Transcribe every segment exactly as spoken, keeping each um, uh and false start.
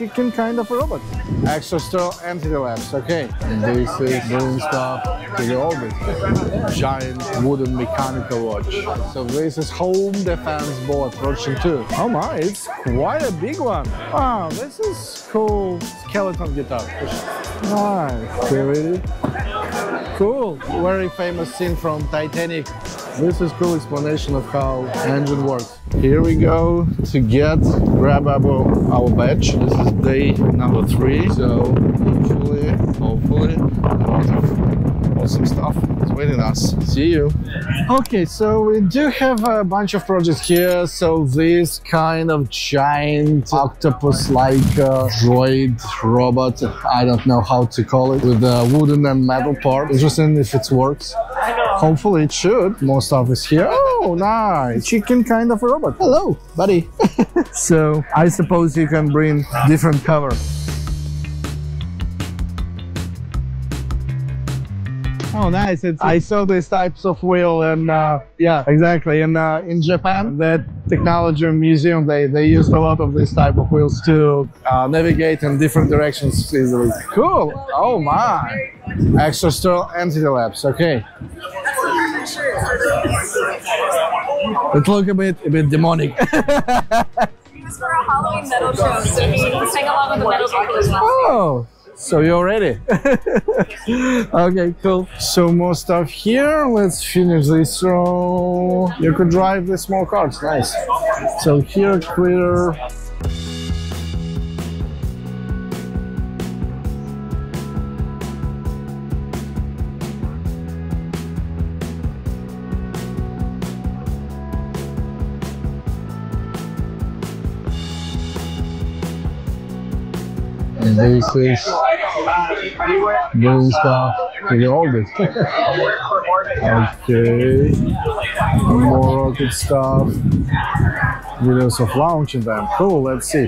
chicken kind of a robot. Exostro anti-relapse, okay. This is doing stuff to the orbit. Giant wooden mechanical watch. So this is home defensible approaching too. Oh my, it's quite a big one. Wow, this is cool. Skeleton guitar. Nice. Really cool. Very famous scene from Titanic. This is cool explanation of how engine works. Here we go to get, grab our, our badge. This is day number three. So hopefully, hopefully, a lot of awesome stuff is waiting us. See you. Okay, so we do have a bunch of projects here. So this kind of giant octopus-like uh, droid robot, I don't know how to call it, with the wooden and metal part. Interesting if it works. Hopefully it should. More stuff is here. Oh, nice. Chicken kind of a robot. Hello, buddy. So I suppose you can bring different cover. Oh, nice. It's, I saw these types of wheel and uh, yeah, exactly. And uh, in Japan, that technology museum, they, they used a lot of these type of wheels to uh, navigate in different directions easily. Cool. Oh my. Exostro anti-relapse. Okay. It look a bit a bit demonic. He was for a Halloween metal show, so he sang along with the metal vocals. Oh, so you're ready? Okay, cool. So more stuff here. Let's finish this row. You could drive the small cars. Nice. So here, clear. This is doing stuff to the orbit. Okay, more rocket stuff, videos of launching them. Cool, let's see.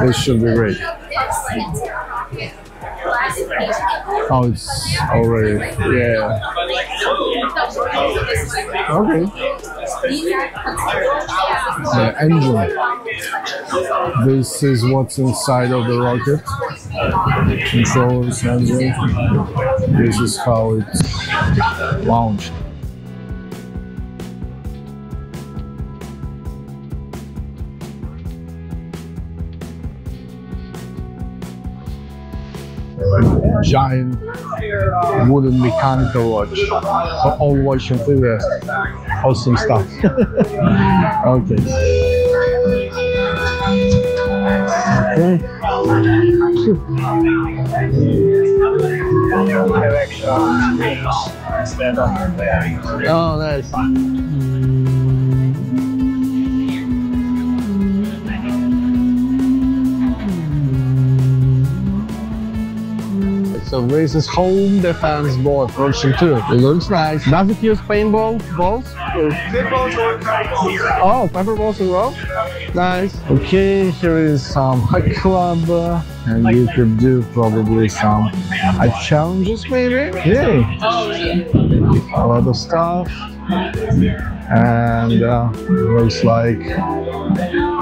This should be great. Oh, it's already, yeah. Okay. The engine. This is what's inside of the rocket. Controls, engine. This is how it's launched. Giant wooden mechanical watch. All watching through the awesome stuff. Okay. Okay. Oh, nice. So this is home defense ball approaching too. It looks nice. Does it use paintball balls? Oh, pepper balls as well? Nice. Okay, here is some hot club. Uh, and you could do probably some uh, challenges maybe? Yeah. A lot of stuff. And uh, looks like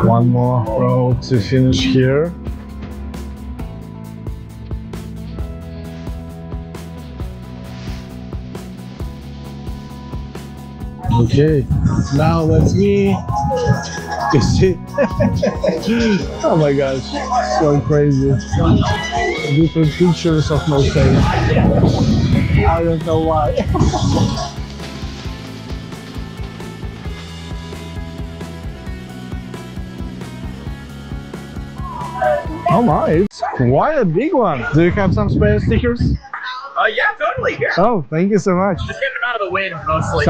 one more row to finish here. Okay, now let me see. Oh my gosh, so crazy. Different features of my face. I don't know why. Oh my, it's quite a big one. Do you have some spare stickers? Uh, yeah, totally. Here. Oh, thank you so much. Just get them out of the wind, mostly.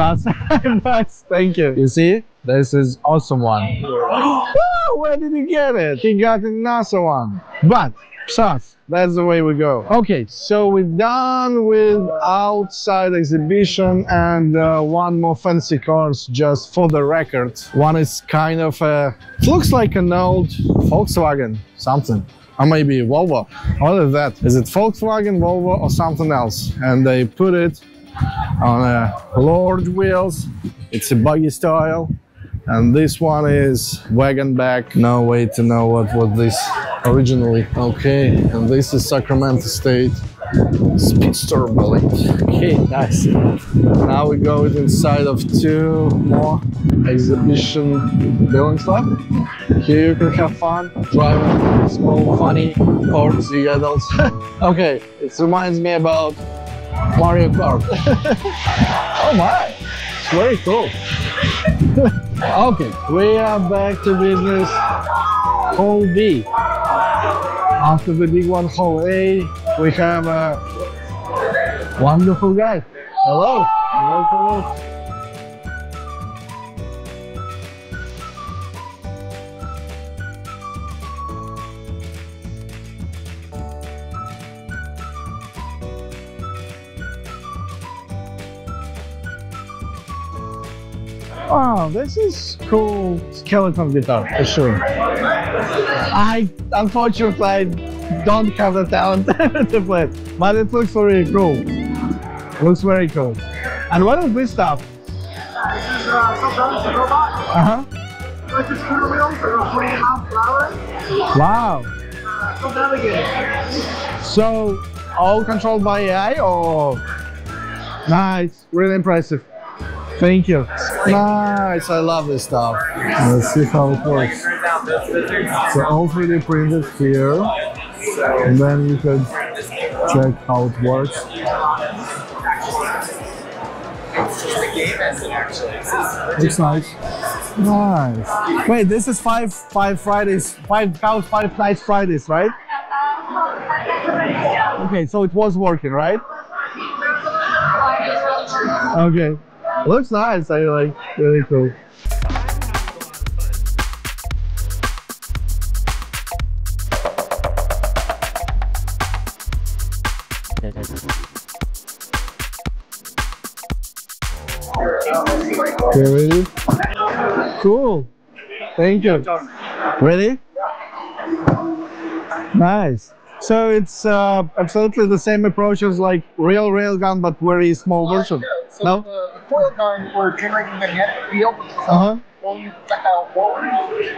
Nice, thank you. You see? This is awesome one. Oh, where did you get it? He got another one. But, sauce, that's the way we go. Okay, so we're done with outside exhibition and uh, one more fancy cars just for the record. One is kind of a, looks like an old Volkswagen, something. Or maybe Volvo. What is that? Is it Volkswagen, Volvo, or something else? And they put it on a large wheels. It's a buggy style. And this one is wagon back. No way to know what was this originally. Okay, and this is Sacramento State Speedster Bullet. Okay, nice. Now we go inside of two more exhibition buildings left. Here you can have fun driving small, funny cars, you adults. Okay, it reminds me about Mario Kart. Oh my, it's very cool. Okay, we are back to business. Hall B. After the big one, Hall A, we have a wonderful guy. Hello. Hello, hello. Oh, this is cool skeleton guitar, for sure. I, unfortunately, I don't have the talent to play it, but it looks really cool. Looks very cool. And what is this stuff? This is uh, sometimes a robot. Uh-huh. Like the scooter wheels that are three and a half hours. Wow. Uh, so navigating. So, all controlled by A I or? Nice, really impressive. Thank you. Nice, I love this stuff. Let's see how it works. So all three D printed here, and then you can check how it works. Looks nice. Nice. Wait, this is five, five Fridays, five house, five nights Fridays, right? Okay, so it was working, right? Okay. Looks nice, I like, really cool. Okay, ready? Cool, thank you. Ready? Nice. So it's uh, absolutely the same approach as like real railgun, but very small version. So no? The forward gun, we're generating the net field, so uh -huh. when you check out forward,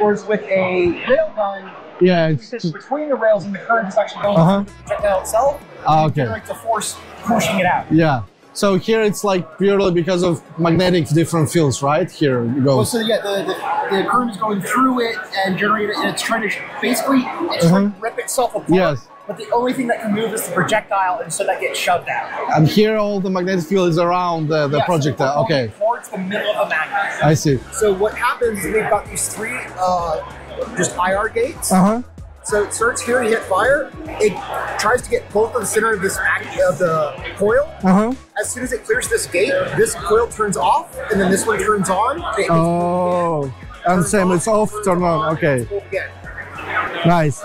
whereas with a rail gun, yeah, it's just between the rails and the current is actually going uh -huh. to check out itself, ah, okay. It generates the force pushing it out. Yeah, so here it's like purely because of magnetic different fields, right? Here it goes. Well, so yeah, the, the, the current is going through it and generating it, and it's trying to, basically, it's uh -huh. trying to rip itself apart. Yes. But the only thing that can move is the projectile, and so that gets shoved out. And here all the magnetic field is around the, the yeah, projectile, so okay. Towards the middle of a magnet. I see. So what happens is we've got these three uh, just I R gates. Uh-huh. So it starts here, you hit fire, it tries to get both of the center of this magnet of the coil. Uh-huh. As soon as it clears this gate, this coil turns off, and then this one turns on. It oh, and same, off, it's off, turn on, okay. Nice.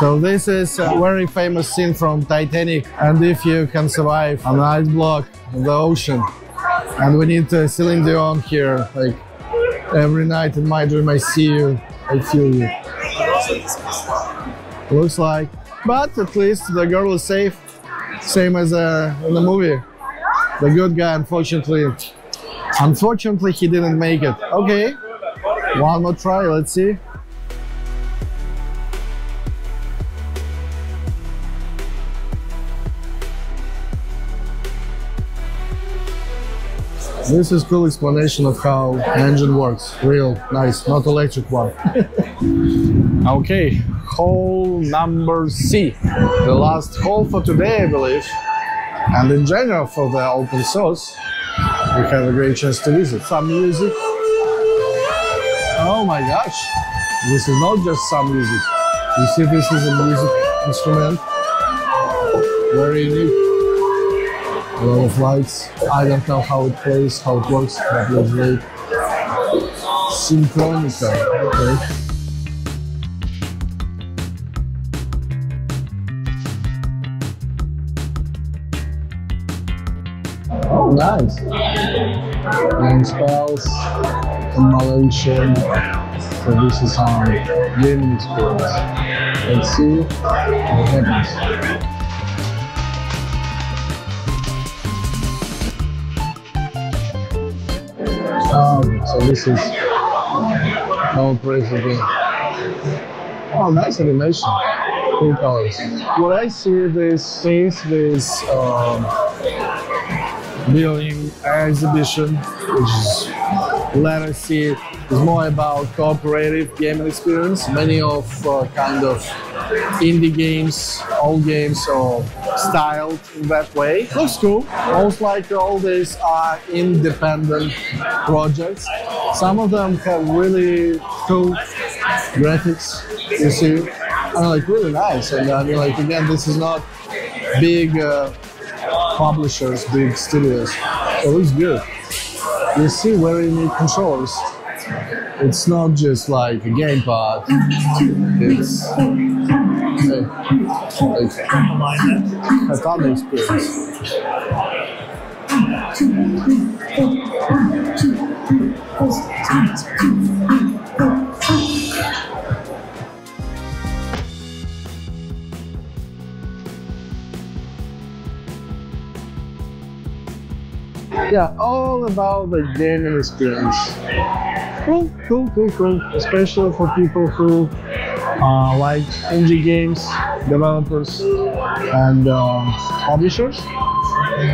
So this is a very famous scene from Titanic, and if you can survive an ice block in the ocean, and we need uh, Celine Dion here, like every night in my dream I see you, I feel you. Looks like, but at least the girl is safe, same as uh, in the movie. The good guy, unfortunately, unfortunately he didn't make it. Okay, one more try, let's see. This is cool explanation of how engine works. Real, nice, not electric one. Okay, hall number C. The last hall for today, I believe. And in general for the open source, we have a great chance to visit. Some music. Oh my gosh. This is not just some music. You see, this is a music instrument. Very unique. A lot of lights. I don't know how it plays, how it works, but it was great. Synchronica, okay. Oh, nice. And spells, emulation. So this is our gaming experience. Let's see what happens. Um, so this is how impressive. Oh, nice animation. Cool colors. What I see this is this um, building exhibition, which is let us see, is more about cooperative gaming experience. Many of uh, kind of indie games, old games, are styled in that way. Looks cool. Most likely all these are independent projects. Some of them have really cool graphics, you see, and like really nice. And I mean, like again, this is not big uh, publishers, big studios. It looks good. You see where you need controls. It's not just like a gamepad. It's a fun experience. Yeah, all about the gaming experience. Cool, cool, cool, cool. Especially for people who uh, like indie games, developers, and um, publishers.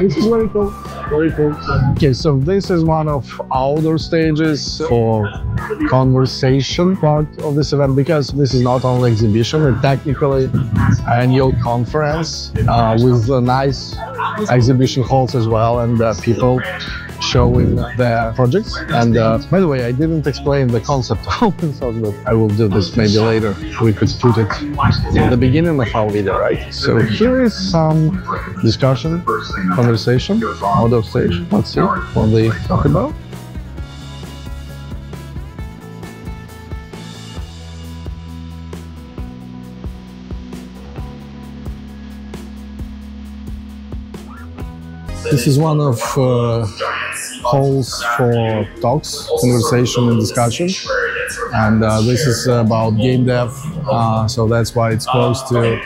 This is very cool, very cool. Okay, so this is one of outdoor stages for conversation part of this event, because this is not only exhibition, it's technically annual conference uh, with a nice exhibition halls as well, and uh, people showing their projects. And uh, by the way, I didn't explain the concept of open source, but I will do this maybe later. We could put it in the beginning of our video, right? So here is some discussion, conversation, out of stage. Let's see what they talk about. This is one of uh, halls for talks, conversation and discussion, and uh, this is about game dev, uh, so that's why it's close to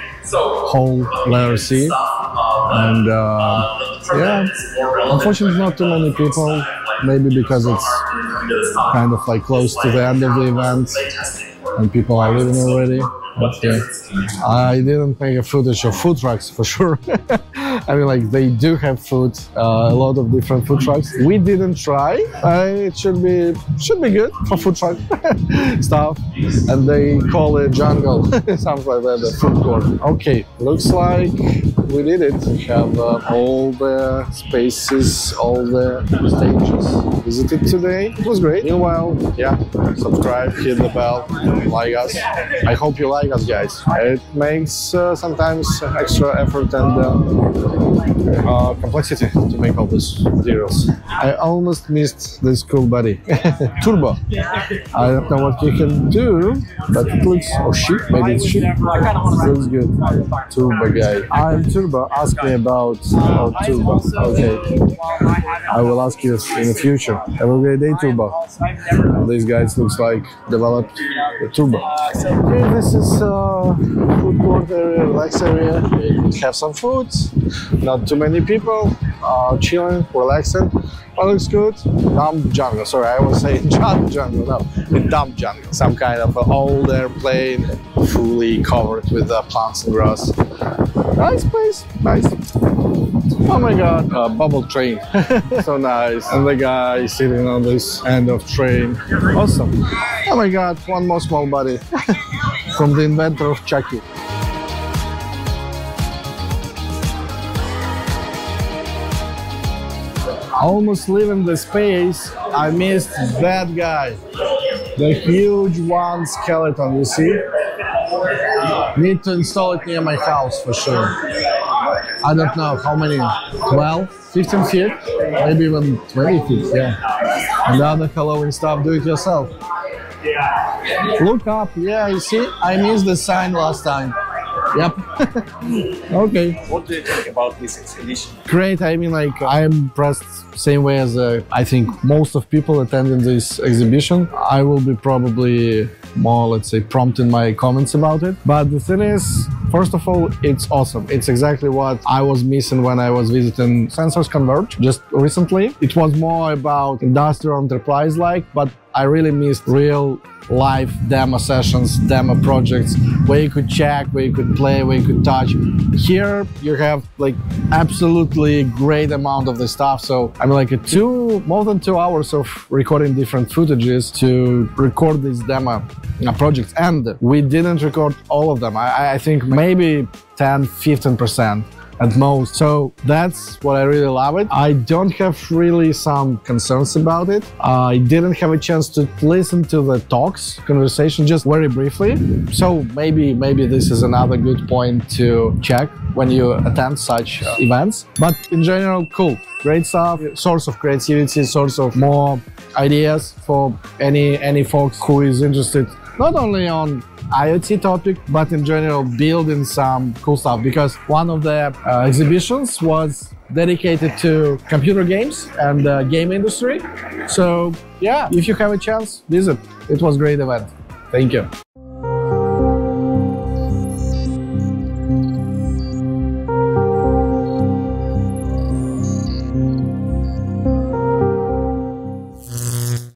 whole letter C. And uh, yeah, unfortunately not too many people, maybe because it's kind of like close to the end of the event and people are leaving already. Okay. I didn't make a footage of food trucks for sure. I mean, like they do have food, uh, a lot of different food trucks. We didn't try. Uh, it should be should be good for food truck stuff. And they call it jungle, something like that, the food court. Okay, looks like we did it. We have uh, all the spaces, all the stages visited today. It was great. Meanwhile, yeah, subscribe, hit the bell, like us. I hope you like us, guys. It makes uh, sometimes extra effort and uh, uh, complexity to make all these materials. I almost missed this cool buddy. Turbo. I don't know what you can do, but it looks, or she, maybe it's she. Looks good. Turbo guy. I'm Turbo. Ask me about oh, Turbo. Okay. I will ask you in the future. Have a great day, Turbo. These guys looks like developed Turbo. Okay, this is uh, food court area, relax area. Have some food, not too many people, uh, chilling, relaxing. All looks good. Dumb jungle. Sorry, I was saying dumb jungle. No, it's dumb jungle. Some kind of an old airplane, fully covered with uh, plants and grass. Nice place, nice. Oh my god, uh, bubble train. So nice. And the guy sitting on this end of train. Awesome. Oh my god, one more small body from the inventor of Chucky. Almost leaving the space, I missed that guy. The huge one skeleton, you see? Need to install it near my house for sure. I don't know how many, twelve, fifteen feet, maybe even twenty feet, yeah. And the other Halloween stuff, do it yourself. Look up, yeah, you see, I missed the sign last time. Yep. Okay. What do you think about this exhibition? Great. I mean, like, I'm impressed same way as uh, I think most of people attending this exhibition. I will be probably more, let's say, prompting my comments about it. But the thing is, first of all, it's awesome. It's exactly what I was missing when I was visiting Sensors Converge just recently. It was more about industrial enterprise-like, but I really missed real live demo sessions, demo projects, where you could check, where you could play, where you could touch. Here you have like absolutely great amount of the stuff. So I mean, like a two, more than two hours of recording different footages to record these demo projects. And we didn't record all of them. I, I think maybe ten, fifteen percent. At most. So that's what I really love it. I don't have really some concerns about it. I didn't have a chance to listen to the talks, conversation, just very briefly. So maybe, maybe this is another good point to check when you attend such yeah. events. But in general, cool, great stuff, source of creativity, source of more ideas for any, any folks who is interested not only on IoT topic, but in general building some cool stuff, because one of the uh, exhibitions was dedicated to computer games and the uh, game industry. So yeah, if you have a chance, visit. It was a great event. Thank you.